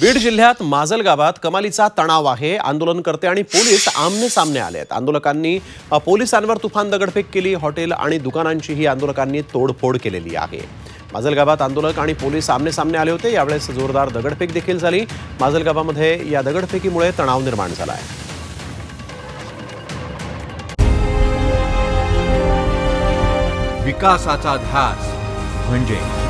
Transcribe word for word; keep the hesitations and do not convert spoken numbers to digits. बीड जिल्ह्यात माजलगावात कमालीचा तणाव आहे। आंदोलनकर्ते आणि पोलीस आमने सामने आले आहेत। आंदोलकांनी पोलिसांवर तुफान दगडफेक केली। हॉटेल आणि दुकानांचीही आंदोलकांनी तोडफोड केलेली आहे। माजलगावात आंदोलक आणि पोलीस आमने सामने आले होते। यावेळेस जोरदार दगडफेक देखील झाली। माजलगावामध्ये या दगडफेकीमुळे तणाव निर्माण झाला आहे। विकासाचा ध्यास म्हणजे